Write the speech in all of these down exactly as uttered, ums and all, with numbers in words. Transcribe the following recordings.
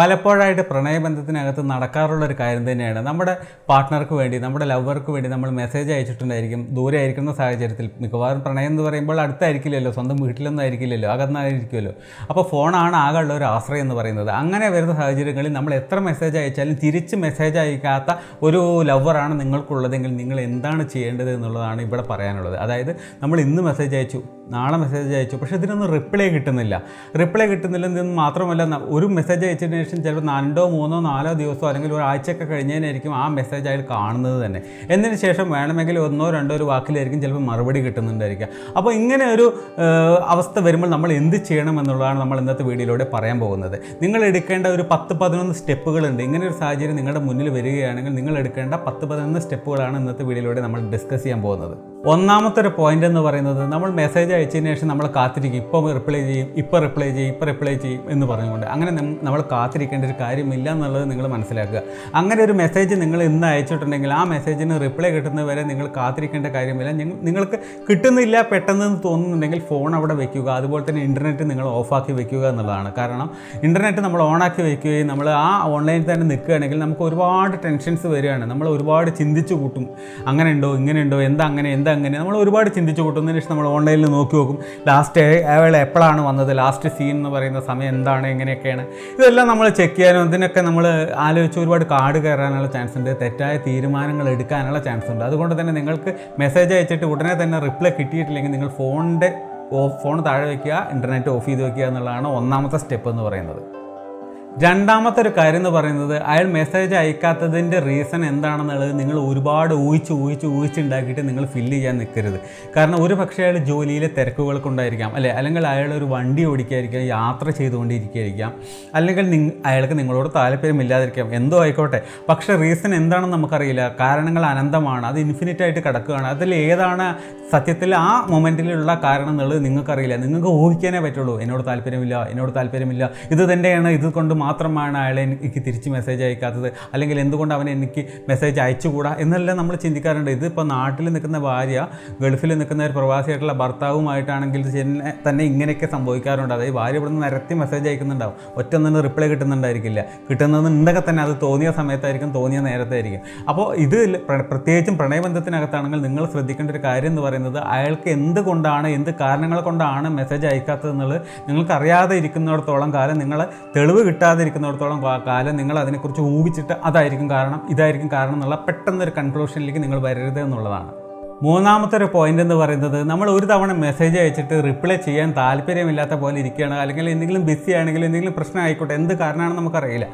പലപ്പോഴായിട്ട് പ്രണയബന്ധത്തിനകത്ത് നടക്കാറുള്ള ഒരു കാര്യം തന്നെയാണ്. നമ്മുടെ പാർട്ട്ണർക്ക് വേണ്ടി, നമ്മുടെ ലവർക്ക് വേണ്ടി നമ്മൾ മെസ്സേജ് അയച്ചിട്ടുണ്ടായിരിക്കും. ദൂരെ ആയിരിക്കുന്ന സാഹചര്യത്തിൽ, മിക്കവാറും പ്രണയം എന്ന് പറയുമ്പോൾ അടുത്തായിരിക്കില്ലല്ലോ, സ്വന്തം വീട്ടിലൊന്നും ആയിരിക്കില്ലല്ലോ, അകന്നായിരിക്കുമല്ലോ. അപ്പോൾ ഫോണാണ് ആകെയുള്ള ഒരു ആശ്രയം എന്ന് പറയുന്നത്. അങ്ങനെ വരുന്ന സാഹചര്യങ്ങളിൽ നമ്മൾ എത്ര മെസ്സേജ് അയച്ചാലും തിരിച്ച് മെസ്സേജ് അയക്കാത്ത ഒരു ലവറാണ് നിങ്ങൾക്കുള്ളതെങ്കിൽ നിങ്ങൾ എന്താണ് ചെയ്യേണ്ടത് എന്നുള്ളതാണ് ഇവിടെ പറയാനുള്ളത്. അതായത് നമ്മൾ ഇന്ന് മെസ്സേജ് അയച്ചു, നാളെ മെസ്സേജ് അയച്ചു, പക്ഷേ ഇതിനൊന്നും റിപ്ലൈ കിട്ടുന്നില്ല. റിപ്ലൈ കിട്ടുന്നില്ലെന്ന് മാത്രമല്ല, ഒരു മെസ്സേജ് അയച്ചതിന് ശേഷം ചിലപ്പോൾ രണ്ടോ മൂന്നോ നാലോ ദിവസമോ അല്ലെങ്കിൽ ഒരാഴ്ചയൊക്കെ കഴിഞ്ഞതിനായിരിക്കും ആ മെസ്സേജ് അയാൾ കാണുന്നത് തന്നെ. എന്നതിന് ശേഷം വേണമെങ്കിൽ ഒന്നോ രണ്ടോ ഒരു വാക്കിലായിരിക്കും ചിലപ്പോൾ മറുപടി കിട്ടുന്നുണ്ടായിരിക്കുക. അപ്പോൾ ഇങ്ങനെ ഒരു അവസ്ഥ വരുമ്പോൾ നമ്മൾ എന്ത് ചെയ്യണം എന്നുള്ളതാണ് നമ്മൾ ഇന്നത്തെ വീഡിയോയിലൂടെ പറയാൻ പോകുന്നത്. നിങ്ങൾ എടുക്കേണ്ട ഒരു പത്ത് പതിനൊന്ന് സ്റ്റെപ്പുകളുണ്ട്. ഇങ്ങനെ ഒരു സാഹചര്യം നിങ്ങളുടെ മുന്നിൽ വരികയാണെങ്കിൽ നിങ്ങൾ എടുക്കേണ്ട പത്ത് പതിനൊന്ന് സ്റ്റെപ്പുകളാണ് ഇന്നത്തെ വീഡിയോയിലൂടെ നമ്മൾ ഡിസ്കസ് ചെയ്യാൻ പോകുന്നത്. ഒന്നാമത്തെ ഒരു പോയിന്റ് എന്ന് പറയുന്നത്, നമ്മൾ മെസ്സേജ് അയച്ചതിന് ശേഷം നമ്മൾ കാത്തിരിക്കും. ഇപ്പോൾ റിപ്ലൈ ചെയ്യും, ഇപ്പോൾ റിപ്ലൈ ചെയ്യും, ഇപ്പോൾ റിപ്ലൈ ചെയ്യും എന്ന് പറഞ്ഞുകൊണ്ട് അങ്ങനെ നമ്മൾ കാത്തിരിക്കേണ്ട ഒരു കാര്യമില്ല എന്നുള്ളത് നിങ്ങൾ മനസ്സിലാക്കുക. അങ്ങനെ ഒരു മെസ്സേജ് നിങ്ങൾ ഇന്ന് അയച്ചിട്ടുണ്ടെങ്കിൽ ആ മെസ്സേജിന് റിപ്ലൈ കിട്ടുന്നവരെ നിങ്ങൾ കാത്തിരിക്കേണ്ട കാര്യമില്ല. നിങ്ങൾക്ക് കിട്ടുന്നില്ല പെട്ടെന്ന് തോന്നുന്നുണ്ടെങ്കിൽ ഫോൺ അവിടെ വയ്ക്കുക. അതുപോലെ തന്നെ ഇൻ്റർനെറ്റ് നിങ്ങൾ ഓഫാക്കി വയ്ക്കുക എന്നുള്ളതാണ്. കാരണം ഇൻ്റർനെറ്റ് നമ്മൾ ഓണാക്കി വയ്ക്കുകയും നമ്മൾ ആ ഓൺലൈനിൽ തന്നെ നിൽക്കുകയാണെങ്കിൽ നമുക്ക് ഒരുപാട് ടെൻഷൻസ് വരികയാണ്. നമ്മൾ ഒരുപാട് ചിന്തിച്ചു കൂട്ടും. അങ്ങനെ ഉണ്ടോ, ഇങ്ങനെ ഉണ്ടോ, എന്താ അങ്ങനെ, എന്താ അങ്ങനെ, നമ്മൾ ഒരുപാട് ചിന്തിച്ചു കൂട്ടുന്നതിന് ശേഷം നമ്മൾ ഓൺലൈനിൽ നോക്കി നോക്കും. ലാസ്റ്റ് അയാൾ എപ്പോഴാണ് വന്നത്, ലാസ്റ്റ് സീൻ എന്ന് പറയുന്ന സമയം എന്താണ്, എങ്ങനെയൊക്കെയാണ്, ഇതെല്ലാം നമ്മൾ ചെക്ക് ചെയ്യാനും ഇതിനൊക്കെ നമ്മൾ ആലോചിച്ച് ഒരുപാട് കാട് കയറാനുള്ള ചാൻസ് ഉണ്ട്, തെറ്റായ തീരുമാനങ്ങൾ എടുക്കാനുള്ള ചാൻസ് ഉണ്ട്. അതുകൊണ്ട് തന്നെ നിങ്ങൾക്ക് മെസ്സേജ് അയച്ചിട്ട് ഉടനെ തന്നെ റിപ്ലൈ കിട്ടിയിട്ടില്ലെങ്കിൽ നിങ്ങൾ ഫോണിൻ്റെ ഫോൺ താഴെ വയ്ക്കുക, ഇൻ്റർനെറ്റ് ഓഫ് ചെയ്ത് വയ്ക്കുക എന്നുള്ളതാണ് ഒന്നാമത്തെ സ്റ്റെപ്പ് എന്ന് പറയുന്നത്. രണ്ടാമത്തെ ഒരു കാര്യം എന്ന് പറയുന്നത്, അയാൾ മെസ്സേജ് അയക്കാത്തതിൻ്റെ റീസൺ എന്താണെന്നുള്ളത് നിങ്ങൾ ഒരുപാട് ഊഹിച്ച് ഊഹിച്ച് ഊഹിച്ചുണ്ടാക്കിയിട്ട് നിങ്ങൾ ഫില്ല് ചെയ്യാൻ നിൽക്കരുത്. കാരണം ഒരു പക്ഷേ അയാൾ ജോലിയിലെ തിരക്കുകൾക്കുണ്ടായിരിക്കാം, അല്ലേ, അല്ലെങ്കിൽ അയാൾ ഒരു വണ്ടി ഓടിക്കാതിരിക്കാം, യാത്ര ചെയ്തുകൊണ്ടിരിക്കുകയായിരിക്കാം, അല്ലെങ്കിൽ അയാൾക്ക് നിങ്ങളോട് താല്പര്യമില്ലാതിരിക്കാം, എന്തോ ആയിക്കോട്ടെ. പക്ഷേ റീസൺ എന്താണെന്ന് നമുക്കറിയില്ല. കാരണങ്ങൾ അനന്തമാണ്, അത് ഇൻഫിനിറ്റായിട്ട് കിടക്കുകയാണ്. അതിൽ ഏതാണ് സത്യത്തിൽ ആ മൊമെൻറ്റിലുള്ള കാരണം എന്നുള്ളത് നിങ്ങൾക്കറിയില്ല, നിങ്ങൾക്ക് ഊഹിക്കാനേ പറ്റുള്ളൂ. എന്നോട് താല്പര്യമില്ല, എന്നോട് താല്പര്യമില്ല, ഇത് തന്നെയാണ്, ഇത് കൊണ്ട് മാത്രമാണ് അയാൾ എനിക്ക് തിരിച്ച് മെസ്സേജ് അയക്കാത്തത്, അല്ലെങ്കിൽ എന്തുകൊണ്ട് അവൻ എനിക്ക് മെസ്സേജ് അയച്ചുകൂടാ എന്നെല്ലാം നമ്മൾ ചിന്തിക്കാറുണ്ട്. ഇതിപ്പോൾ നാട്ടിൽ നിൽക്കുന്ന ഭാര്യ ഗൾഫിൽ നിൽക്കുന്ന ഒരു പ്രവാസിയായിട്ടുള്ള ഭർത്താവുമായിട്ടാണെങ്കിൽ തന്നെ ഇങ്ങനെയൊക്കെ സംഭവിക്കാറുണ്ട്. അതായത് ഭാര്യ ഇവിടെ നിന്ന് നിരത്തി മെസ്സേജ് അയക്കുന്നുണ്ടാവും, ഒറ്റ നിന്ന് റിപ്ലൈ കിട്ടുന്നുണ്ടായിരിക്കില്ല. കിട്ടുന്നതെന്നുണ്ടെങ്കിൽ തന്നെ അത് തോന്നിയ സമയത്തായിരിക്കും, തോന്നിയ നേരത്തായിരിക്കും. അപ്പോൾ ഇത് പ്രത്യേകിച്ചും പ്രണയബന്ധത്തിനകത്താണെങ്കിൽ നിങ്ങൾ ശ്രദ്ധിക്കേണ്ട ഒരു കാര്യം എന്ന് പറയുന്നത്, അയാൾക്ക് എന്തുകൊണ്ടാണ്, എന്ത് കാരണങ്ങൾ കൊണ്ടാണ് മെസ്സേജ് അയക്കാത്തതെന്നുള്ളത് നിങ്ങൾക്കറിയാതെ ഇരിക്കുന്നിടത്തോളം കാലം, നിങ്ങൾ തെളിവ് കിട്ടാൻ ിരിക്കുന്നിടത്തോളം കാലം നിങ്ങൾ അതിനെക്കുറിച്ച് ഊഹിച്ചിട്ട് അതായിരിക്കും കാരണം, ഇതായിരിക്കും കാരണം എന്നുള്ള പെട്ടെന്നൊരു കൺക്ലൂഷനിലേക്ക് നിങ്ങൾ വരരുത് എന്നുള്ളതാണ്. മൂന്നാമത്തെ ഒരു പോയിൻ്റ് എന്ന് പറയുന്നത്, നമ്മൾ ഒരു തവണ മെസ്സേജ് അയച്ചിട്ട് റിപ്ലൈ ചെയ്യാൻ താല്പര്യമില്ലാത്ത പോലെ ഇരിക്കുകയാണ്, അല്ലെങ്കിൽ എന്തെങ്കിലും ബിസി ആണെങ്കിലും എന്തെങ്കിലും പ്രശ്നം ആയിക്കോട്ടെ, എന്ത് കാരണമാണെന്ന് നമുക്കറിയില്ല,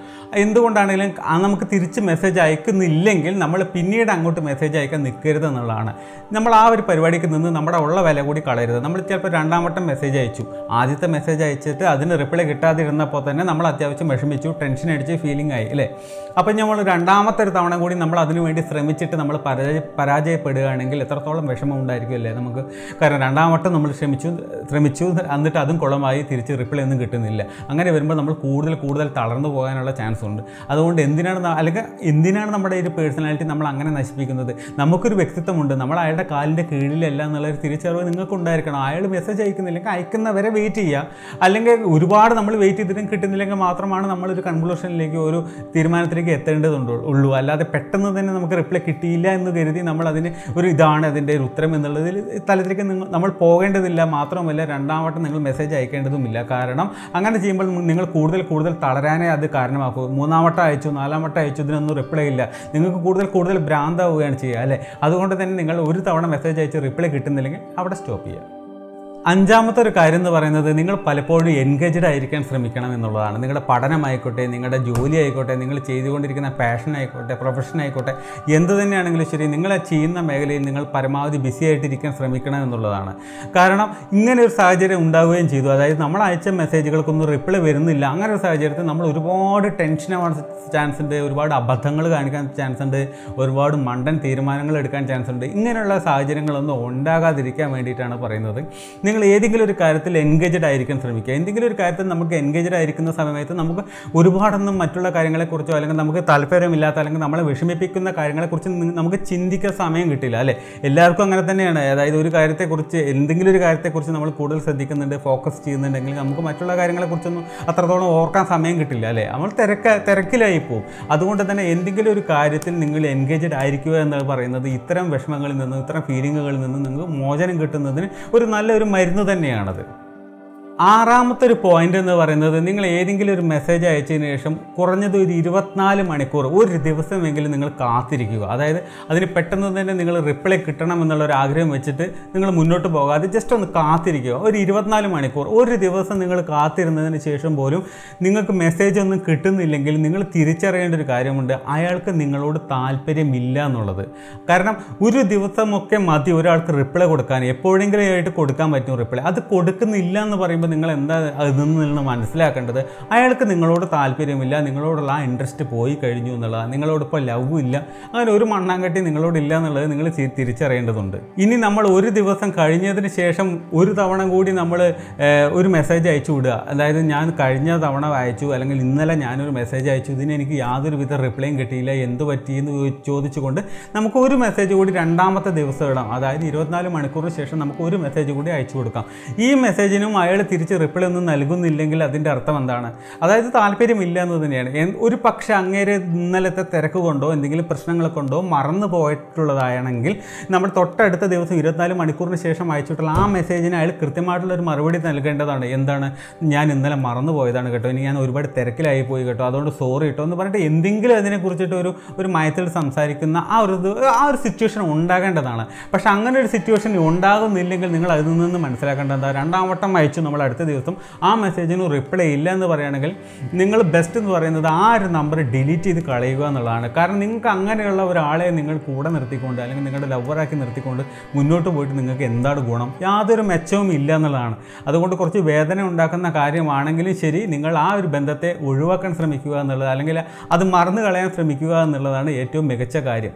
എന്തുകൊണ്ടാണെങ്കിലും നമുക്ക് തിരിച്ച് മെസ്സേജ് അയക്കുന്നില്ലെങ്കിൽ നമ്മൾ പിന്നീട് അങ്ങോട്ട് മെസ്സേജ് അയക്കാൻ നിൽക്കരുത് എന്നുള്ളതാണ്. നമ്മൾ ആ ഒരു പരിപാടിക്ക് നിന്ന് നമ്മുടെ ഉള്ള വില കൂടി കളയരുത്. നമ്മൾ ചിലപ്പോൾ രണ്ടാം വട്ടം മെസ്സേജ് അയച്ചു, ആദ്യത്തെ മെസ്സേജ് അയച്ചിട്ട് അതിന് റിപ്ലൈ കിട്ടാതിരുന്നപ്പോൾ തന്നെ നമ്മൾ അത്യാവശ്യം വിഷമിച്ചു, ടെൻഷൻ അടിച്ച് ഫീലിംഗ് ആയി, അല്ലേ. അപ്പോൾ നമ്മൾ രണ്ടാമത്തെ ഒരു തവണ കൂടി നമ്മൾ അതിനുവേണ്ടി ശ്രമിച്ചിട്ട് നമ്മൾ പരാജയ പരാജയപ്പെടുകയാണെങ്കിൽ എത്രത്തോളം വിഷമം ഉണ്ടായിരിക്കുമല്ലേ നമുക്ക്. കാരണം രണ്ടാം വട്ടം നമ്മൾ ശ്രമിച്ചു ശ്രമിച്ചു എന്നിട്ട് അതും കുളമായി, തിരിച്ച് റിപ്ലൈ ഒന്നും കിട്ടുന്നില്ല. അങ്ങനെ വരുമ്പോൾ നമ്മൾ കൂടുതൽ കൂടുതൽ തളർന്നു പോകാനുള്ള ചാൻസ് ഉണ്ട്. അതുകൊണ്ട് എന്തിനാണ് അല്ലെങ്കിൽ എന്തിനാണ് നമ്മുടെ ഒരു പേഴ്സണാലിറ്റി നമ്മൾ അങ്ങനെ നശിപ്പിക്കുന്നത്? നമുക്കൊരു വ്യക്തിത്വമുണ്ട്, നമ്മൾ അയാളുടെ കാലിൻ്റെ കീഴിലല്ല എന്നുള്ളൊരു തിരിച്ചറിവ് നിങ്ങൾക്കുണ്ടായിരിക്കണം. അയാൾ മെസ്സേജ് അയക്കുന്നില്ലെങ്കിൽ അയക്കുന്നവരെ വെയിറ്റ് ചെയ്യുക, അല്ലെങ്കിൽ ഒരുപാട് നമ്മൾ വെയിറ്റ് ചെയ്തിട്ടും കിട്ടുന്നില്ലെങ്കിൽ മാത്രമാണ് നമ്മളൊരു കൺക്ലൂഷനിലേക്ക്, ഒരു തീരുമാനത്തിലേക്ക് എത്തേണ്ടതുള്ളൂ. അല്ലാതെ പെട്ടെന്ന് തന്നെ നമുക്ക് റിപ്ലൈ കിട്ടിയില്ല എന്ന് കരുതി നമ്മൾ അതിന് ഒരു ഇതാണ് അതിൻ്റെ ഒരു ഉത്തരം എന്നുള്ളതിൽ തലത്തിലേക്ക് നിങ്ങൾ നമ്മൾ പോകേണ്ടതില്ല. മാത്രമല്ല രണ്ടാമത്തെ നിങ്ങൾ മെസ്സേജ് അയക്കേണ്ടതുമില്ല. കാരണം അങ്ങനെ ചെയ്യുമ്പോൾ നിങ്ങൾ കൂടുതൽ കൂടുതൽ തളരാനേ അത് കാരണമാക്കും. മൂന്നാമട്ടം അയച്ചു, നാലാമട്ടം അയച്ചു, ഇതിനൊന്നും റിപ്ലൈ ഇല്ല, നിങ്ങൾക്ക് കൂടുതൽ കൂടുതൽ ഭ്രാന്താവുകയാണ് ചെയ്യുക, അല്ലേ. അതുകൊണ്ട് തന്നെ നിങ്ങൾ ഒരു തവണ മെസ്സേജ് അയച്ച് റിപ്ലൈ കിട്ടുന്നില്ലെങ്കിൽ അവിടെ സ്റ്റോപ്പ് ചെയ്യുക. അഞ്ചാമത്തെ ഒരു കാര്യം എന്ന് പറയുന്നത്, നിങ്ങൾ പലപ്പോഴും എൻഗേജ്ഡ് ആയിരിക്കാൻ ശ്രമിക്കണം എന്നുള്ളതാണ്. നിങ്ങളുടെ പഠനമായിക്കോട്ടെ, നിങ്ങളുടെ ജോലി ആയിക്കോട്ടെ, നിങ്ങൾ ചെയ്തുകൊണ്ടിരിക്കുന്ന പാഷൻ ആയിക്കോട്ടെ, പ്രൊഫഷൻ ആയിക്കോട്ടെ, എന്ത് തന്നെയാണെങ്കിലും ശരി, നിങ്ങൾ ചെയ്യുന്ന മേഖലയിൽ നിങ്ങൾ പരമാവധി ബിസി ആയിട്ടിരിക്കാൻ ശ്രമിക്കണം എന്നുള്ളതാണ്. കാരണം ഇങ്ങനെ ഒരു സാഹചര്യം ഉണ്ടാവുകയും ചെയ്തു, അതായത് നമ്മൾ അയച്ച മെസ്സേജുകൾക്കൊന്നും റിപ്ലൈ വരുന്നില്ല. അങ്ങനെ ഒരു സാഹചര്യത്തിൽ നമ്മൾ ഒരുപാട് ടെൻഷൻ ആവാൻ ചാൻസ് ഉണ്ട്, ഒരുപാട് അബദ്ധങ്ങൾ കാണിക്കാൻ ചാൻസ് ഉണ്ട്, ഒരുപാട് മണ്ടൻ തീരുമാനങ്ങൾ എടുക്കാൻ ചാൻസ് ഉണ്ട്. ഇങ്ങനെയുള്ള സാഹചര്യങ്ങളൊന്നും ഉണ്ടാകാതിരിക്കാൻ വേണ്ടിയിട്ടാണ് പറയുന്നത്. നിങ്ങൾ ഏതെങ്കിലും ഒരു കാര്യത്തിൽ എൻഗേജ്ഡ് ആയിരിക്കാൻ ശ്രമിക്കുക. എന്തെങ്കിലും ഒരു കാര്യത്തിൽ നമുക്ക് എൻഗേജ്ഡ് ആയിരിക്കുന്ന സമയത്ത് നമുക്ക് ഒരുപാടൊന്നും മറ്റുള്ള കാര്യങ്ങളെക്കുറിച്ചോ അല്ലെങ്കിൽ നമുക്ക് താല്പര്യമില്ലാത്ത അല്ലെങ്കിൽ നമ്മളെ വിഷമിപ്പിക്കുന്ന കാര്യങ്ങളെക്കുറിച്ച് നമുക്ക് ചിന്തിക്കാൻ സമയം കിട്ടില്ല അല്ലേ? എല്ലാവർക്കും അങ്ങനെ തന്നെയാണ്. അതായത് ഒരു കാര്യത്തെക്കുറിച്ച് എന്തെങ്കിലും ഒരു കാര്യത്തെക്കുറിച്ച് നമ്മൾ കൂടുതൽ ശ്രദ്ധിക്കുന്നുണ്ട്, ഫോക്കസ് ചെയ്യുന്നുണ്ടെങ്കിൽ നമുക്ക് മറ്റുള്ള കാര്യങ്ങളെക്കുറിച്ചൊന്നും അത്രത്തോളം ഓർക്കാൻ സമയം കിട്ടില്ല അല്ലേ? നമ്മൾ തിരക്ക തിരക്കിലായി പോകും. അതുകൊണ്ട് തന്നെ എന്തെങ്കിലും ഒരു കാര്യത്തിൽ നിങ്ങൾ എൻഗേജ്ഡ് ആയിരിക്കുക എന്ന് പറയുന്നത് ഇത്തരം വിഷമങ്ങളിൽ നിന്നും ഇത്തരം ഫീലിങ്ങുകളിൽ നിന്നും നിങ്ങൾക്ക് മോചനം കിട്ടുന്നതിന് ഒരു നല്ലൊരു മരുന്ന് തന്നെയാണത്. ആറാമത്തെ ഒരു പോയിന്റ് എന്ന് പറയുന്നത്, നിങ്ങൾ ഏതെങ്കിലും ഒരു മെസ്സേജ് അയച്ചതിന് ശേഷം കുറഞ്ഞത് ഒരു ഇരുപത്തിനാല് മണിക്കൂർ ഒരു ദിവസമെങ്കിലും നിങ്ങൾ കാത്തിരിക്കുക. അതായത് അതിന് പെട്ടെന്ന് തന്നെ നിങ്ങൾ റിപ്ലൈ കിട്ടണം എന്നുള്ളൊരു ആഗ്രഹം വെച്ചിട്ട് നിങ്ങൾ മുന്നോട്ട് പോകാതെ ജസ്റ്റ് ഒന്ന് കാത്തിരിക്കുക. ഒരു ഇരുപത്തിനാല് മണിക്കൂർ ഒരു ദിവസം നിങ്ങൾ കാത്തിരുന്നതിന് ശേഷം പോലും നിങ്ങൾക്ക് മെസ്സേജ് ഒന്നും കിട്ടുന്നില്ലെങ്കിൽ നിങ്ങൾ തിരിച്ചറിയേണ്ട ഒരു കാര്യമുണ്ട്, അയാൾക്ക് നിങ്ങളോട് താല്പര്യമില്ല എന്നുള്ളത്. കാരണം ഒരു ദിവസമൊക്കെ മതി ഒരാൾക്ക് റിപ്ലൈ കൊടുക്കാൻ, എപ്പോഴെങ്കിലും ആയിട്ട് കൊടുക്കാൻ പറ്റും റിപ്ലൈ. അത് കൊടുക്കുന്നില്ല എന്ന് പറയുമ്പോൾ നിങ്ങൾ എന്താ അതിൽ നിന്ന് മനസ്സിലാക്കേണ്ടത്, അയാൾക്ക് നിങ്ങളോട് താല്പര്യമില്ല, നിങ്ങളോടുള്ള ആ ഇൻട്രസ്റ്റ് പോയി കഴിഞ്ഞു എന്നുള്ളതാണ്. നിങ്ങളോടൊപ്പം ലവ് ഇല്ല, അങ്ങനെ ഒരു മണ്ണാങ്കട്ടി നിങ്ങളോടില്ല എന്നുള്ളത് നിങ്ങൾ തിരിച്ചറിയേണ്ടതുണ്ട്. ഇനി നമ്മൾ ഒരു ദിവസം കഴിഞ്ഞതിന് ശേഷം ഒരു തവണ കൂടി നമ്മൾ ഒരു മെസ്സേജ് അയച്ചു വിടുക. അതായത് ഞാൻ കഴിഞ്ഞ തവണ അയച്ചു അല്ലെങ്കിൽ ഇന്നലെ ഞാനൊരു മെസ്സേജ് അയച്ചു, ഇതിന് എനിക്ക് യാതൊരു വിധ റിപ്ലൈയും കിട്ടിയില്ല, എന്ത് പറ്റിയെന്ന് ചോദിച്ചുകൊണ്ട് നമുക്ക് ഒരു മെസ്സേജ് കൂടി രണ്ടാമത്തെ ദിവസം ഇടാം. അതായത് ഇരുപത്തിനാല് മണിക്കൂറിന് ശേഷം നമുക്ക് ഒരു മെസ്സേജ് കൂടി അയച്ചു കൊടുക്കാം. ഈ മെസ്സേജിനും അയാൾ തിരിച്ച് റിപ്ലൈ ഒന്നും നൽകുന്നില്ലെങ്കിൽ അതിൻ്റെ അർത്ഥം എന്താണ്? അതായത് താല്പര്യമില്ല എന്ന് തന്നെയാണ്. ഒരു പക്ഷേ അങ്ങേരെ ഇന്നലത്തെ തിരക്ക് കൊണ്ടോ എന്തെങ്കിലും പ്രശ്നങ്ങൾ കൊണ്ടോ മറന്നു പോയിട്ടുള്ളതാണെങ്കിൽ നമ്മൾ തൊട്ടടുത്ത ദിവസം ഇരുപത്തിനാല് മണിക്കൂറിന് ശേഷം അയച്ചിട്ടുള്ള ആ മെസ്സേജിന് അയാൾ കൃത്യമായിട്ടുള്ള ഒരു മറുപടി നൽകേണ്ടതാണ്. എന്താണ്, ഞാൻ ഇന്നലെ മറന്നു പോയതാണ് കേട്ടോ, ഇനി ഞാൻ ഒരുപാട് തിരക്കിലായി പോയി കേട്ടോ, അതുകൊണ്ട് സോറി കേട്ടോ എന്ന് പറഞ്ഞിട്ട് എന്തെങ്കിലും അതിനെക്കുറിച്ചിട്ട് ഒരു ഒരു മയത്തിൽ സംസാരിക്കുന്ന ആ ഒരു ആ ഒരു സിറ്റുവേഷൻ ഉണ്ടാകേണ്ടതാണ്. പക്ഷേ അങ്ങനെ ഒരു സിറ്റുവേഷൻ ഉണ്ടാകുന്നില്ലെങ്കിൽ നിങ്ങൾ അതിൽ നിന്ന് മനസ്സിലാക്കേണ്ടതാണ്, രണ്ടാം വട്ടം അയച്ചു നമ്മൾ അടുത്ത ദിവസം ആ മെസ്സേജിന് റിപ്ലൈ ഇല്ല എന്ന് പറയുകയാണെങ്കിൽ നിങ്ങൾ ബെസ്റ്റ് എന്ന് പറയുന്നത് ആ ഒരു നമ്പർ ഡിലീറ്റ് ചെയ്ത് കളയുക എന്നുള്ളതാണ്. കാരണം നിങ്ങൾക്ക് അങ്ങനെയുള്ള ഒരാളെ നിങ്ങൾ കൂടെ നിർത്തിക്കൊണ്ട് അല്ലെങ്കിൽ നിങ്ങളുടെ ലവറാക്കി നിർത്തിക്കൊണ്ട് മുന്നോട്ട് പോയിട്ട് നിങ്ങൾക്ക് എന്താണ് ഗുണം? യാതൊരു മെച്ചവും ഇല്ല എന്നുള്ളതാണ്. അതുകൊണ്ട് കുറച്ച് വേദന ഉണ്ടാക്കുന്ന കാര്യമാണെങ്കിലും ശരി, നിങ്ങൾ ആ ഒരു ബന്ധത്തെ ഒഴിവാക്കാൻ ശ്രമിക്കുക എന്നുള്ളത് അല്ലെങ്കിൽ അത് മറന്നു കളയാൻ ശ്രമിക്കുക എന്നുള്ളതാണ് ഏറ്റവും മികച്ച കാര്യം.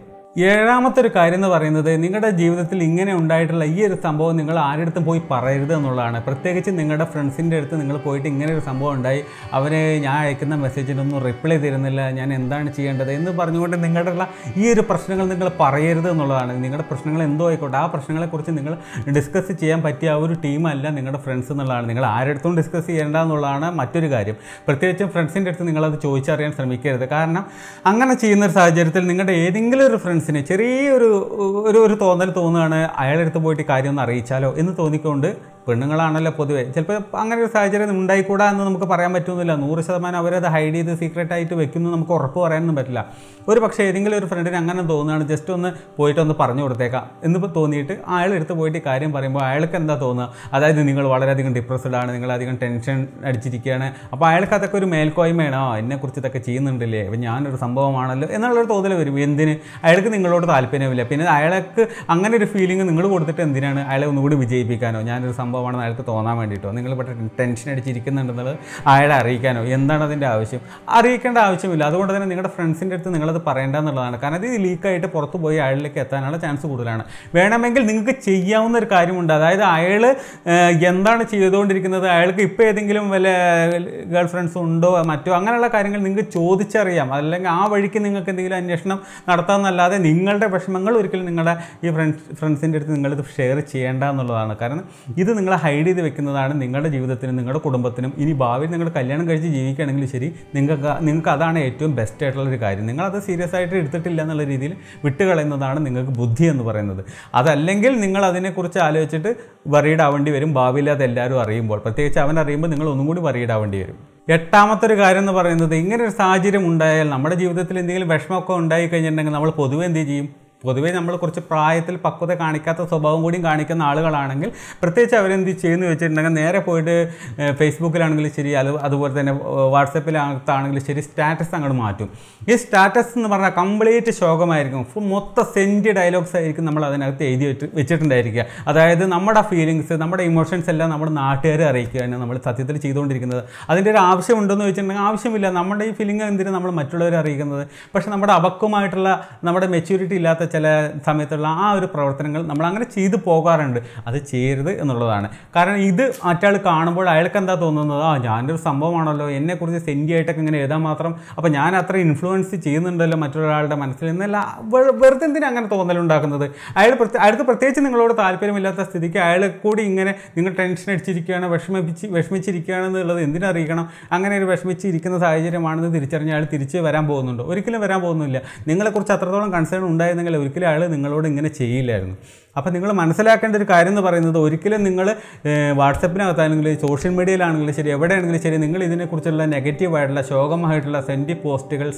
ഏഴാമത്തെ ഒരു കാര്യം എന്ന് പറയുന്നത്, നിങ്ങളുടെ ജീവിതത്തിൽ ഇങ്ങനെ ഉണ്ടായിട്ടുള്ള ഈ ഒരു സംഭവം നിങ്ങൾ ആരുടെ അടുത്തും പോയി പറയരുത് എന്നുള്ളതാണ്. പ്രത്യേകിച്ച് നിങ്ങളുടെ ഫ്രണ്ട്സിൻ്റെ അടുത്ത് നിങ്ങൾ പോയിട്ട് ഇങ്ങനെ ഒരു സംഭവം ഉണ്ടായി, അവരെ ഞാൻ അയക്കുന്ന മെസ്സേജിനൊന്നും റിപ്ലൈ തരുന്നില്ല, ഞാൻ എന്താണ് ചെയ്യേണ്ടത് എന്ന് പറഞ്ഞുകൊണ്ട് നിങ്ങളുടെ ഈ ഒരു പ്രശ്നങ്ങൾ നിങ്ങൾ പറയരുത് എന്നുള്ളതാണ്. നിങ്ങളുടെ പ്രശ്നങ്ങൾ എന്തോ ആയിക്കോട്ടെ, ആ പ്രശ്നങ്ങളെക്കുറിച്ച് നിങ്ങൾ ഡിസ്കസ് ചെയ്യാൻ പറ്റിയ ഒരു ടീമല്ല നിങ്ങളുടെ ഫ്രണ്ട്സ് എന്നുള്ളതാണ്. നിങ്ങൾ ആരുടെ അടുത്തും ഡിസ്കസ് ചെയ്യേണ്ട എന്നുള്ളതാണ് മറ്റൊരു കാര്യം. പ്രത്യേകിച്ചും ഫ്രണ്ട്സിൻ്റെ അടുത്ത് നിങ്ങളത് ചോദിച്ചറിയാൻ ശ്രമിക്കരുത്. കാരണം അങ്ങനെ ചെയ്യുന്ന ഒരു സാഹചര്യത്തിൽ നിങ്ങളുടെ ഏതെങ്കിലും ഒരു ഫ്രണ്ട് ിന് ചെറിയൊരു ഒരു ഒരു തോന്നൽ തോന്നുകയാണ്, അയാളെടുത്ത് പോയിട്ട് കാര്യമൊന്നും അറിയിച്ചാലോ എന്ന് തോന്നിക്കൊണ്ട്, പെണ്ണുങ്ങളാണല്ലോ പൊതുവേ, ചിലപ്പോൾ അങ്ങനെ ഒരു സാഹചര്യം ഉണ്ടായിക്കൂടാ എന്ന് നമുക്ക് പറയാൻ പറ്റുന്നില്ല. നൂറ് ശതമാനം അവരത് ഹൈഡ് ചെയ്ത് സീക്രട്ടായിട്ട് വെക്കുന്നു നമുക്ക് ഉറപ്പ് പറയാനൊന്നും പറ്റില്ല. ഒരു പക്ഷേ ഏതെങ്കിലും ഒരു ഫ്രണ്ടിന് അങ്ങനെ തോന്നുകയാണ്, ജസ്റ്റ് ഒന്ന് പോയിട്ടൊന്ന് പറഞ്ഞു കൊടുത്തേക്കാം എന്ന് തോന്നിയിട്ട് അയാളെടുത്ത് പോയിട്ട് കാര്യം പറയുമ്പോൾ അയാൾക്ക് എന്താ തോന്നുക? അതായത് നിങ്ങൾ വളരെയധികം ഡിപ്രസ്ഡ് ആണ്, നിങ്ങളധികം ടെൻഷൻ അടിച്ചിരിക്കുകയാണ്. അപ്പോൾ അയാൾക്ക് അതൊക്കെ ഒരു മേൽക്കോയ്മയാണോ, എന്നെക്കുറിച്ച് ഇതൊക്കെ ചെയ്യുന്നുണ്ടല്ലേ, അപ്പം ഞാനൊരു സംഭവമാണല്ലോ എന്നുള്ളൊരു തോന്നൽ വരും. എന്തിന്? അയാൾക്ക് നിങ്ങളോട് താല്പര്യമില്ല. പിന്നെ അയാൾക്ക് അങ്ങനെ ഒരു ഫീലിംഗ് നിങ്ങൾ കൊടുത്തിട്ട് എന്തിനാണ്? അയാളെ ഒന്നുകൂടി വിജയിപ്പിക്കാനോ, ഞാനൊരു സംഭവമാണെന്ന് അയാൾക്ക് തോന്നാൻ വേണ്ടിയിട്ടോ, നിങ്ങൾ പെട്ടെന്ന് ടെൻഷൻ അടിച്ചിരിക്കുന്നുണ്ടെന്നുള്ളത് അയാളെ അറിയിക്കാനോ? എന്താണ് അതിൻ്റെ ആവശ്യം? അറിയിക്കേണ്ട ആവശ്യമില്ല. അതുകൊണ്ട് തന്നെ നിങ്ങളുടെ ഫ്രണ്ട്സിൻ്റെ അടുത്ത് നിങ്ങളത് പറയേണ്ട എന്നുള്ളതാണ്. കാരണം ഇത് ലീക്കായിട്ട് പുറത്ത് പോയി അയാളിലേക്ക് എത്താനുള്ള ചാൻസ് കൂടുതലാണ്. വേണമെങ്കിൽ നിങ്ങൾക്ക് ചെയ്യാവുന്ന ഒരു കാര്യമുണ്ട്. അതായത് അയാൾ എന്താണ് ചെയ്തുകൊണ്ടിരിക്കുന്നത്, അയാൾക്ക് ഇപ്പോൾ ഏതെങ്കിലും വല്ല ഗേൾ ഫ്രണ്ട്സ് ഉണ്ടോ മറ്റോ അങ്ങനെയുള്ള കാര്യങ്ങൾ നിങ്ങൾക്ക് ചോദിച്ചറിയാം. അല്ലെങ്കിൽ ആ വഴിക്ക് നിങ്ങൾക്ക് എന്തെങ്കിലും അന്വേഷണം നടത്താമെന്നല്ലാതെ അതെ നിങ്ങളുടെ വിഷമങ്ങൾ ഒരിക്കലും നിങ്ങളുടെ ഈ ഫ്രണ്ട്സ് ഫ്രണ്ട്സിൻ്റെ അടുത്ത് നിങ്ങളിത് ഷെയർ ചെയ്യേണ്ട എന്നുള്ളതാണ്. കാരണം ഇത് നിങ്ങളെ ഹൈഡ് ചെയ്ത് വെക്കുന്നതാണ് നിങ്ങളുടെ ജീവിതത്തിനും നിങ്ങളുടെ കുടുംബത്തിനും ഇനി ഭാവിയിൽ നിങ്ങൾ കല്യാണം കഴിച്ച് ജീവിക്കുകയാണെങ്കിൽ ശരി, നിങ്ങൾക്ക് നിങ്ങൾക്ക് അതാണ് ഏറ്റവും ബെസ്റ്റ് ആയിട്ടുള്ളൊരു കാര്യം. നിങ്ങളത് സീരിയസ് ആയിട്ട് എടുത്തിട്ടില്ല എന്നുള്ള രീതിയിൽ വിട്ടുകളയുന്നതാണ് നിങ്ങൾക്ക് ബുദ്ധി എന്ന് പറയുന്നത്. അതല്ലെങ്കിൽ നിങ്ങൾ അതിനെക്കുറിച്ച് ആലോചിച്ചിട്ട് വറീഡ് ആവേണ്ടി വരും ഭാവിയിൽ അത് എല്ലാവരും അറിയുമ്പോൾ. പ്രത്യേകിച്ച് അവൻ അറിയുമ്പോൾ നിങ്ങൾ ഒന്നും കൂടി വറീഡ് ആവേണ്ടി വരും. എട്ടാമത്തെ ഒരു കാര്യം എന്ന് പറയുന്നത്, ഇങ്ങനൊരു സാഹചര്യം ഉണ്ടായാൽ നമ്മുടെ ജീവിതത്തിൽ എന്തെങ്കിലും വിഷമമൊക്കെ ഉണ്ടായി കഴിഞ്ഞിട്ടുണ്ടെങ്കിൽ നമ്മൾ പൊതുവെ എന്ത് ചെയ്യും? പൊതുവേ നമ്മൾ കുറച്ച് പ്രായത്തിൽ പക്വത കാണിക്കാത്ത സ്വഭാവം കൂടിയും കാണിക്കുന്ന ആളുകളാണെങ്കിൽ പ്രത്യേകിച്ച് അവരെന്ത് ചെയ്യുമെന്ന് വെച്ചിട്ടുണ്ടെങ്കിൽ നേരെ പോയിട്ട് ഫേസ്ബുക്കിലാണെങ്കിലും ശരി, അത് അതുപോലെ തന്നെ വാട്സപ്പിലാണെങ്കിലും ശരി, സ്റ്റാറ്റസ് അങ്ങോട്ട് മാറ്റും. ഈ സ്റ്റാറ്റസ് എന്ന് പറഞ്ഞാൽ കംപ്ലീറ്റ് ശോകമായിരിക്കും. മൊത്തം സെൻറ്റ് ഡയലോഗ്സ് ആയിരിക്കും നമ്മൾ അതിനകത്ത് എഴുതി വെച്ചിട്ടുണ്ടായിരിക്കുക. അതായത് നമ്മുടെ ഫീലിങ്സ്, നമ്മുടെ ഇമോഷൻസ് എല്ലാം നമ്മുടെ നാട്ടുകാരെ അറിയിക്കുകയാണ് നമ്മൾ സത്യത്തിൽ ചെയ്തുകൊണ്ടിരിക്കുന്നത്. അതിൻ്റെ ഒരു ആവശ്യമുണ്ടെന്ന് വെച്ചിട്ടുണ്ടെങ്കിൽ ആവശ്യമില്ല. നമ്മുടെ ഈ ഫീലിംഗ് എന്തിനാണ് നമ്മൾ മറ്റുള്ളവരെ അറിയിക്കുന്നത്? പക്ഷേ നമ്മുടെ അപക്വമായിട്ടുള്ള, നമ്മുടെ മെച്യൂരിറ്റി ഇല്ലാത്ത ചില സമയത്തുള്ള ആ ഒരു പ്രവർത്തനങ്ങൾ നമ്മൾ അങ്ങനെ ചെയ്തു പോകാറുണ്ട്. അത് ചെയ്യരുത് എന്നുള്ളതാണ്. കാരണം ഇത് മറ്റാൾ കാണുമ്പോൾ അയാൾക്ക് എന്താ തോന്നുന്നത്, ആ ഞാനൊരു സംഭവമാണല്ലോ, എന്നെക്കുറിച്ച് സെൻറ്റിയായിട്ടൊക്കെ ഇങ്ങനെ എഴുതാൻ മാത്രം, അപ്പോൾ ഞാൻ അത്ര ഇൻഫ്ലുവൻസ് ചെയ്യുന്നുണ്ടല്ലോ മറ്റൊരാളുടെ മനസ്സിൽ എന്നല്ല വെറുതെ എന്തിനാണ് അങ്ങനെ തോന്നലുണ്ടാക്കുന്നത്. അയാൾ അയാൾക്ക് പ്രത്യേകിച്ച് നിങ്ങളോട് താല്പര്യമില്ലാത്ത സ്ഥിതിക്ക് അയാൾ കൂടി ഇങ്ങനെ നിങ്ങൾ ടെൻഷൻ അടിച്ചിരിക്കുകയാണ്, വിഷമിപ്പിച്ച് വിഷമിച്ചിരിക്കുകയാണെന്നുള്ളത് എന്തിനറിയിക്കണം. അങ്ങനെ ഒരു വിഷമിച്ചിരിക്കുന്ന സാഹചര്യമാണെന്ന് തിരിച്ചറിഞ്ഞ് അയാൾ തിരിച്ച് വരാൻ പോകുന്നുണ്ടോ? ഒരിക്കലും വരാൻ പോകുന്നില്ല. നിങ്ങളെക്കുറിച്ച് അത്രത്തോളം കൺസേൺ ഉണ്ടായിരുന്നെങ്കിൽ ഒരിക്കലും അയാൾ നിങ്ങളോട് ഇങ്ങനെ ചെയ്യില്ലായിരുന്നു. അപ്പോൾ നിങ്ങൾ മനസ്സിലാക്കേണ്ട ഒരു കാര്യം എന്ന് പറയുന്നത്, ഒരിക്കലും നിങ്ങൾ വാട്സപ്പിനകത്താണെങ്കിലും സോഷ്യൽ മീഡിയയിലാണെങ്കിലും ശരി എവിടെയാണെങ്കിലും ശരി നിങ്ങൾ ഇതിനെക്കുറിച്ചുള്ള നെഗറ്റീവായിട്ടുള്ള ശോകമായിട്ടുള്ള സെൻറ്റി പോസ്റ്റുകൾ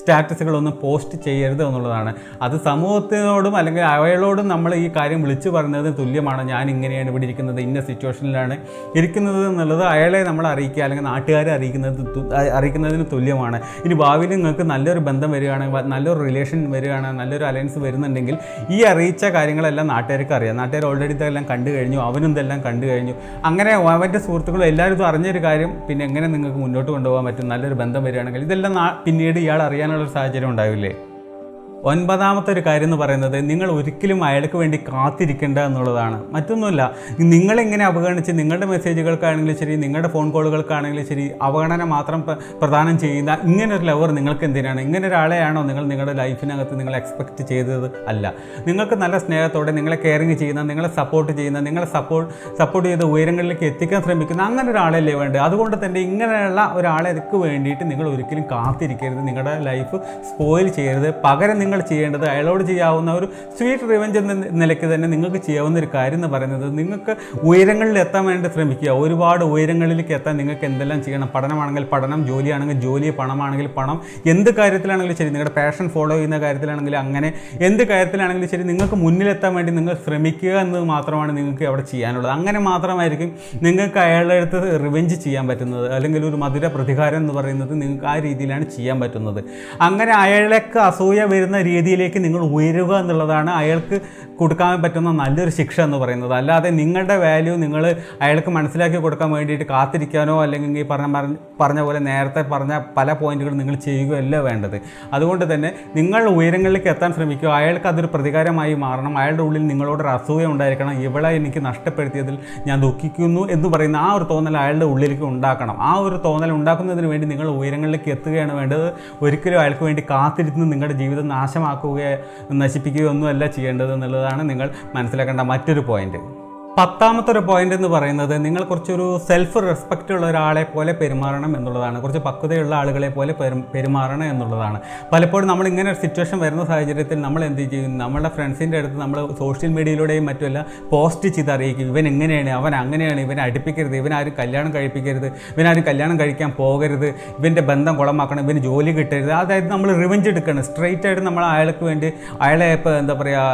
സ്റ്റാറ്റസുകളൊന്നും പോസ്റ്റ് ചെയ്യരുത് എന്നുള്ളതാണ്. അത് സമൂഹത്തിനോടും അല്ലെങ്കിൽ അയാളോടും നമ്മൾ ഈ കാര്യം വിളിച്ചു പറയുന്നതിന് തുല്യമാണ്. ഞാൻ ഇങ്ങനെയാണ് ഇവിടെ ഇരിക്കുന്നത്, ഇന്ന സിറ്റുവേഷനിലാണ് ഇരിക്കുന്നത് എന്നുള്ളത് അയാളെ നമ്മൾ അറിയിക്കുക അല്ലെങ്കിൽ നാട്ടുകാരെ അറിയിക്കുന്നത് അറിയിക്കുന്നതിന് തുല്യമാണ്. ഇനി ഭാവിയിൽ നിങ്ങൾക്ക് നല്ലൊരു ബന്ധം വരികയാണെങ്കിൽ, നല്ലൊരു റിലേഷൻ വരികയാണെങ്കിൽ, നല്ലൊരു അലയൻസ് വരുന്നുണ്ടെങ്കിൽ ഈ അറിയിച്ച കാര്യങ്ങളെല്ലാം നാട്ടുകാർക്ക് അറിയാം. നാട്ടുകാർ ഓൾറെഡി ഇതെല്ലാം കണ്ടു കഴിഞ്ഞു, അവനും ഇതെല്ലാം കണ്ടു കഴിഞ്ഞു. അങ്ങനെ അവൻ്റെ സുഹൃത്തുക്കളും എല്ലാവരും ഇത് അറിഞ്ഞൊരു കാര്യം. പിന്നെ എങ്ങനെ നിങ്ങൾക്ക് മുന്നോട്ട് കൊണ്ടുപോകാൻ പറ്റും? നല്ലൊരു ബന്ധം വരികയാണെങ്കിൽ ഇതെല്ലാം പിന്നീട് ഇയാൾ അറിയാനുള്ളൊരു സാഹചര്യം ഉണ്ടാവില്ലേ? ഒൻപതാമത്തെ ഒരു കാര്യം എന്ന് പറയുന്നത്, നിങ്ങൾ ഒരിക്കലും അയാൾക്ക് വേണ്ടി കാത്തിരിക്കേണ്ട എന്നുള്ളതാണ്. മറ്റൊന്നുമില്ല, നിങ്ങളിങ്ങനെ അവഗണിച്ച് നിങ്ങളുടെ മെസ്സേജുകൾക്കാണെങ്കിലും ശരി നിങ്ങളുടെ ഫോൺ കോളുകൾക്കാണെങ്കിലും ശരി അവഗണന മാത്രം പ്രദാനം ചെയ്യുന്ന ഇങ്ങനൊരു ലവർ നിങ്ങൾക്ക് എന്തിനാണ്? ഇങ്ങനെ ഒരാളെയാണോ നിങ്ങൾ നിങ്ങളുടെ ലൈഫിനകത്ത് നിങ്ങൾ എക്സ്പെക്റ്റ് ചെയ്തത്? അല്ല. നിങ്ങൾക്ക് നല്ല സ്നേഹത്തോടെ നിങ്ങളെ കെയറിങ് ചെയ്യുന്ന, നിങ്ങളെ സപ്പോർട്ട് ചെയ്യുന്ന, നിങ്ങളെ സപ്പോർട്ട് സപ്പോർട്ട് ചെയ്ത് ഉയരങ്ങളിലേക്ക് എത്തിക്കാൻ ശ്രമിക്കുന്ന അങ്ങനെ ഒരാളല്ലേ വേണ്ടത്? അതുകൊണ്ട് തന്നെ ഇങ്ങനെയുള്ള ഒരാളേക്ക് വേണ്ടിയിട്ട് നിങ്ങൾ ഒരിക്കലും കാത്തിരിക്കരുത്, നിങ്ങളുടെ ലൈഫ് സ്പോയിൽ ചെയ്യരുത്. പകരം നിങ്ങൾ ചെയ്യേണ്ടത് അയാളോട് ചെയ്യാവുന്ന ഒരു സ്വീറ്റ് റിവഞ്ച് എന്ന നിലയ്ക്ക് തന്നെ നിങ്ങൾക്ക് ചെയ്യാവുന്ന ഒരു കാര്യം എന്ന് പറയുന്നത്, നിങ്ങൾക്ക് ഉയരങ്ങളിൽ എത്താൻ വേണ്ടി ശ്രമിക്കുക. ഒരുപാട് ഉയരങ്ങളിലേക്ക് എത്താൻ നിങ്ങൾക്ക് എന്തെല്ലാം ചെയ്യണം? പഠനമാണെങ്കിൽ പഠനം, ജോലിയാണെങ്കിൽ ജോലി, പണമാണെങ്കിൽ പണം, എന്ത് കാര്യത്തിലാണെങ്കിലും ശരി നിങ്ങളുടെ പാഷൻ ഫോളോ ചെയ്യുന്ന കാര്യത്തിലാണെങ്കിലും അങ്ങനെ എന്ത് കാര്യത്തിലാണെങ്കിലും ശരി നിങ്ങൾക്ക് മുന്നിലെത്താൻ വേണ്ടി നിങ്ങൾ ശ്രമിക്കുക എന്നത് മാത്രമാണ് നിങ്ങൾക്ക് അവിടെ ചെയ്യാനുള്ളത്. അങ്ങനെ മാത്രമായിരിക്കും നിങ്ങൾക്ക് അയാളുടെ അടുത്ത് റിവഞ്ച് ചെയ്യാൻ പറ്റുന്നത്, അല്ലെങ്കിൽ ഒരു മധുര പ്രതികാരം എന്ന് പറയുന്നത് നിങ്ങൾക്ക് ആ രീതിയിലാണ് ചെയ്യാൻ പറ്റുന്നത്. അങ്ങനെ അയാളൊക്കെ അസൂയ വരുന്ന രീതിയിലേക്ക് നിങ്ങൾ ഉയരുക എന്നുള്ളതാണ് അയാൾക്ക് കൊടുക്കാൻ പറ്റുന്ന നല്ലൊരു ശിക്ഷ എന്ന് പറയുന്നത്. അല്ലാതെ നിങ്ങളുടെ വാല്യൂ നിങ്ങൾ അയാൾക്ക് മനസ്സിലാക്കി കൊടുക്കാൻ വേണ്ടിയിട്ട് കാത്തിരിക്കാനോ അല്ലെങ്കിൽ ഈ പറഞ്ഞ പറഞ്ഞ പോലെ നേരത്തെ പറഞ്ഞ പല പോയിന്റുകളും നിങ്ങൾ ചെയ്യുകയല്ല വേണ്ടത്. അതുകൊണ്ട് തന്നെ നിങ്ങൾ ഉയരങ്ങളിലേക്ക് എത്താൻ ശ്രമിക്കുക. അയാൾക്ക് അതൊരു പ്രതികാരമായി മാറണം. അയാളുടെ ഉള്ളിൽ നിങ്ങളോടൊരു അസൂയ ഉണ്ടായിരിക്കണം. ഇവളെ എനിക്ക് നഷ്ടപ്പെടുത്തിയതിൽ ഞാൻ ദുഃഖിക്കുന്നു എന്ന് പറയുന്ന ആ ഒരു തോന്നൽ അയാളുടെ ഉള്ളിലേക്ക് ഉണ്ടാക്കണം. ആ ഒരു തോന്നൽ ഉണ്ടാക്കുന്നതിന് വേണ്ടി നിങ്ങൾ ഉയരങ്ങളിലേക്ക് എത്തുകയാണ് വേണ്ടത്. ഒരിക്കലും അയാൾക്ക് വേണ്ടി കാത്തിരുന്ന് നിങ്ങളുടെ ജീവിതം നാശമാക്കുകയോ നശിപ്പിക്കുകയോ ഒന്നുമല്ല ചെയ്യേണ്ടത് എന്നുള്ളതാണ് നിങ്ങൾ മനസ്സിലാക്കേണ്ട മറ്റൊരു പോയിന്റ്. പത്താമത്തൊരു പോയിന്റ് എന്ന് പറയുന്നത്, നിങ്ങൾ കുറച്ചൊരു സെൽഫ് റെസ്പെക്റ്റ് ഉള്ള ഒരാളെ പോലെ പെരുമാറണം എന്നുള്ളതാണ്. കുറച്ച് പക്വതയുള്ള ആളുകളെ പോലെ പെരു പെരുമാറണം എന്നുള്ളതാണ്. പലപ്പോഴും നമ്മൾ ഇങ്ങനെ ഒരു സിറ്റുവേഷൻ വരുന്ന സാഹചര്യത്തിൽ നമ്മൾ എന്ത് ചെയ്യും? നമ്മുടെ ഫ്രണ്ട്സിൻ്റെ അടുത്ത് നമ്മൾ സോഷ്യൽ മീഡിയയിലൂടെയും മറ്റുമെല്ലാം പോസ്റ്റ് ചെയ്ത് അറിയിക്കും. ഇവൻ എങ്ങനെയാണ്, അവൻ അങ്ങനെയാണ്, ഇവനെ അടുപ്പിക്കരുത്, ഇവനാരും കല്യാണം കഴിപ്പിക്കരുത്, ഇവനാരും കല്യാണം കഴിക്കാൻ പോകരുത്, ഇവൻ്റെ ബന്ധം കുളമാക്കണം, ഇവന് ജോലി കിട്ടരുത്. അതായത് നമ്മൾ റിവഞ്ച് എടുക്കണം. സ്ട്രെയിറ്റ് ആയിട്ട് നമ്മൾ അയാൾക്ക് വേണ്ടി അയാളെ ഇപ്പോൾ എന്താ പറയുക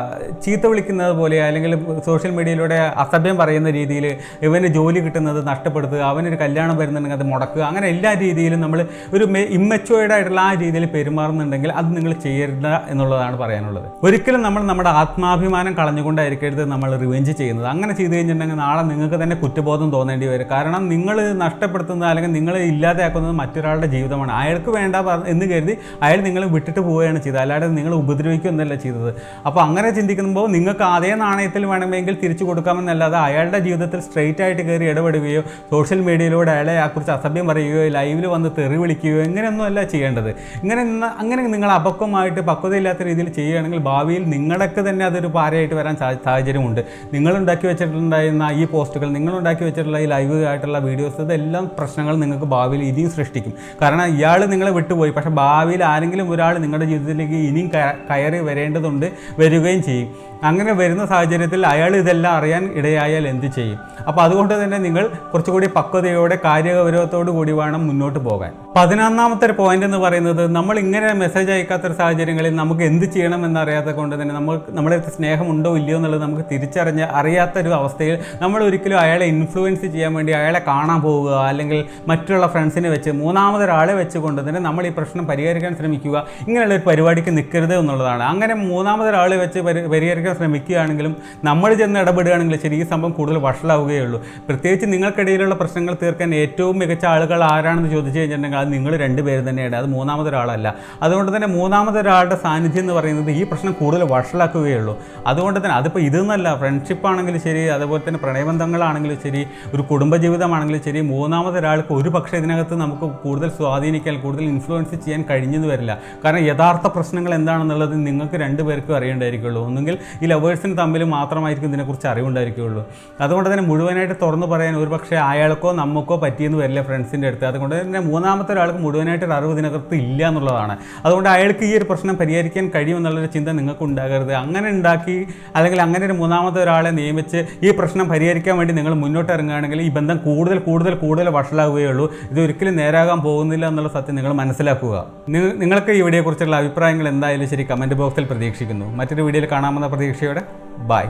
ചീത്ത വിളിക്കുന്നത് പോലെ അല്ലെങ്കിൽ സോഷ്യൽ മീഡിയയിലൂടെ സഭ്യം പറയുന്ന രീതിയിൽ ഇവന് ജോലി കിട്ടുന്നത് നഷ്ടപ്പെടുത്തുക, അവനൊരു കല്യാണം വരുന്നുണ്ടെങ്കിൽ അത് മുടക്കുക, അങ്ങനെ എല്ലാ രീതിയിലും നമ്മൾ ഒരു ഇമ്മച്വേർഡ് ആയിട്ടുള്ള ആ രീതിയിൽ പെരുമാറുന്നുണ്ടെങ്കിൽ അത് നിങ്ങൾ ചെയ്യരുത് എന്നുള്ളതാണ് പറയാനുള്ളത്. ഒരിക്കലും നമ്മൾ നമ്മുടെ ആത്മാഭിമാനം കളഞ്ഞുകൊണ്ടായിരിക്കരുത് നമ്മൾ റിവെഞ്ച് ചെയ്യുന്നത്. അങ്ങനെ ചെയ്ത് കഴിഞ്ഞിട്ടുണ്ടെങ്കിൽ നാളെ നിങ്ങൾക്ക് തന്നെ കുറ്റബോധം തോന്നേണ്ടി വരും. കാരണം നിങ്ങൾ നഷ്ടപ്പെടുത്തുന്നത് അല്ലെങ്കിൽ നിങ്ങൾ ഇല്ലാതെയാക്കുന്നത് മറ്റൊരാളുടെ ജീവിതമാണ്. അയാൾക്ക് വേണ്ട എന്ന് കരുതി അയാൾ നിങ്ങളെ വിട്ടിട്ട് പോവുകയാണ് ചെയ്തത്, അല്ലാതെ നിങ്ങൾ ഉപദ്രവിക്കുകയെന്നല്ല ചെയ്തത്. അപ്പോൾ അങ്ങനെ ചിന്തിക്കുമ്പോൾ നിങ്ങൾക്ക് അതേ നാണയത്തിൽ വേണമെങ്കിൽ തിരിച്ചു കൊടുക്കാമെന്നല്ല, അല്ലാതെ അയാളുടെ ജീവിതത്തിൽ സ്ട്രെയിറ്റ് ആയിട്ട് കയറി ഇടപെടുകയോ സോഷ്യൽ മീഡിയയിലൂടെ അയാളെ കുറിച്ച് അസഭ്യം പറയുകയോ ലൈവിൽ വന്ന് തെറി വിളിക്കുകയോ ഇങ്ങനെയൊന്നും അല്ല ചെയ്യേണ്ടത്. ഇങ്ങനെ അങ്ങനെ നിങ്ങൾ അപക്വമായിട്ട് പക്വതയില്ലാത്ത രീതിയിൽ ചെയ്യുകയാണെങ്കിൽ ഭാവിയിൽ നിങ്ങളൊക്കെ തന്നെ അതൊരു പാരയായിട്ട് വരാൻ സാഹചര്യമുണ്ട്. നിങ്ങളുണ്ടാക്കി വെച്ചിട്ടുണ്ടായിരുന്ന ഈ പോസ്റ്റുകൾ, നിങ്ങളുണ്ടാക്കി വെച്ചിട്ടുള്ള ഈ ലൈവ് ആയിട്ടുള്ള വീഡിയോസ്, ഇതെല്ലാം പ്രശ്നങ്ങൾ നിങ്ങൾക്ക് ഭാവിയിൽ ഇനിയും സൃഷ്ടിക്കും. കാരണം ഇയാൾ നിങ്ങളെ വിട്ടുപോയി, പക്ഷേ ഭാവിയിൽ ആരെങ്കിലും ഒരാൾ നിങ്ങളുടെ ജീവിതത്തിലേക്ക് ഇനിയും കയറി വരേണ്ടതുണ്ട്, വരികയും ചെയ്യും. അങ്ങനെ വരുന്ന സാഹചര്യത്തിൽ അയാൾ ഇതെല്ലാം അറിയാൻ ഇടയായാൽ എന്ത് ചെയ്യും? അപ്പോൾ അതുകൊണ്ട് തന്നെ നിങ്ങൾ കുറച്ചുകൂടി പക്വതയോടെ കാര്യഗൗരവത്തോടു കൂടി വേണം മുന്നോട്ട് പോകാൻ. പതിനൊന്നാമത്തെ ഒരു പോയിന്റ് എന്ന് പറയുന്നത്, നമ്മൾ ഇങ്ങനെ മെസ്സേജ് അയക്കാത്തൊരു സാഹചര്യങ്ങളിൽ നമുക്ക് എന്ത് ചെയ്യണം എന്നറിയാത്തത് കൊണ്ട് തന്നെ നമ്മൾ നമ്മുടെ അടുത്ത് സ്നേഹമുണ്ടോ ഇല്ലയോ എന്നുള്ളത് നമുക്ക് തിരിച്ചറിഞ്ഞ് അറിയാത്തൊരു അവസ്ഥയിൽ നമ്മൾ ഒരിക്കലും അയാളെ ഇൻഫ്ലുവൻസ് ചെയ്യാൻ വേണ്ടി അയാളെ കാണാൻ പോവുക അല്ലെങ്കിൽ മറ്റുള്ള ഫ്രണ്ട്സിനെ വെച്ച് മൂന്നാമതൊരാളെ വെച്ചുകൊണ്ട് തന്നെ നമ്മൾ ഈ പ്രശ്നം പരിഹരിക്കാൻ ശ്രമിക്കുക, ഇങ്ങനെയുള്ളൊരു പരിപാടിക്ക് നിൽക്കരുത് എന്നുള്ളതാണ്. അങ്ങനെ മൂന്നാമതൊരാളെ വെച്ച് പരി പരിഹരിക്കാൻ ശ്രമിക്കുകയാണെങ്കിലും നമ്മൾ ചെന്ന് ഇടപെടുകയാണെങ്കിലും ശരി ഈ സംഭവം കൂടുതൽ വഷളാവുകയുള്ളൂ. പ്രത്യേകിച്ച് നിങ്ങൾക്കിടയിലുള്ള പ്രശ്നങ്ങൾ തീർക്കാൻ ഏറ്റവും മികച്ച ആളുകൾ ആരാണെന്ന് ചോദിച്ചു കഴിഞ്ഞിട്ടുണ്ടെങ്കിൽ അത് നിങ്ങൾ രണ്ടുപേരും തന്നെയാണ്, അത് മൂന്നാമത്തെ ഒരാളല്ല. അതുകൊണ്ട് തന്നെ മൂന്നാമത്തെ ഒരാളുടെ സാന്നിധ്യം എന്ന് പറയുന്നത് ഈ പ്രശ്നം കൂടുതൽ വഷളാക്കുകയുള്ളൂ. അതുകൊണ്ട് തന്നെ അതിപ്പോൾ ഇതെന്നല്ല, ഫ്രണ്ട്ഷിപ്പാണെങ്കിലും ശരി, അതുപോലെ തന്നെ പ്രണയബന്ധങ്ങളാണെങ്കിലും ശരി, ഒരു കുടുംബജീവിതമാണെങ്കിലും ശരി, മൂന്നാമതൊരാൾക്ക് ഒരു പക്ഷേ ഇതിനകത്ത് നമുക്ക് കൂടുതൽ സ്വാധീനിക്കാൻ, കൂടുതൽ ഇൻഫ്ലുവൻസ് ചെയ്യാൻ കഴിഞ്ഞെന്ന് വരില്ല. കാരണം യഥാർത്ഥ പ്രശ്നങ്ങൾ എന്താണെന്നുള്ളത് നിങ്ങൾക്ക് രണ്ടുപേർക്കും അറിയേണ്ടായിരിക്കുള്ളൂ. ഒന്നുകിൽ ഈ ലവേഴ്സിന് തമ്മിൽ മാത്രമായിരിക്കും ഇതിനെക്കുറിച്ച് അറിവുണ്ടായിരിക്കുകയുള്ളൂ. അതുകൊണ്ട് തന്നെ മുഴുവനായിട്ട് തുറന്നു പറയാൻ ഒരു പക്ഷേ അയാൾക്കോ നമുക്കോ പറ്റിയെന്ന് വരില്ല ഫ്രണ്ട്സിൻ്റെ അടുത്ത്. അതുകൊണ്ട് തന്നെ മൂന്നാമത്തെ ഒരാൾക്ക് മുഴുവനായിട്ടൊരു അറിവ് ഇതിനകത്ത് ഇല്ല എന്നുള്ളതാണ്. അതുകൊണ്ട് അയാൾക്ക് ഈ ഒരു പ്രശ്നം പരിഹരിക്കാൻ കഴിയുമെന്നുള്ളൊരു ചിന്ത നിങ്ങൾക്ക് ഉണ്ടാകരുത്. അങ്ങനെ ഉണ്ടാക്കി അല്ലെങ്കിൽ അങ്ങനെ ഒരു മൂന്നാമത്തെ ഒരാളെ നിയമിച്ച് ഈ പ്രശ്നം പരിഹരിക്കാൻ വേണ്ടി നിങ്ങൾ മുന്നോട്ട് ഇറങ്ങുകയാണെങ്കിൽ ഈ ബന്ധം കൂടുതൽ കൂടുതൽ കൂടുതൽ വഷളാവുകയുള്ളൂ. ഇതൊരിക്കലും നേരാകാൻ പോകുന്നില്ല എന്നുള്ള സത്യം നിങ്ങൾ മനസ്സിലാക്കുക. നിങ്ങൾക്ക് ഈ വീഡിയോയെക്കുറിച്ചുള്ള അഭിപ്രായങ്ങൾ എന്തായാലും ശരി കമൻറ്റ് ബോക്സിൽ പ്രതീക്ഷിക്കുന്നു. മറ്റൊരു വീഡിയോയിൽ കാണാമെന്ന പ്രതീക്ഷയോടെ ബൈ.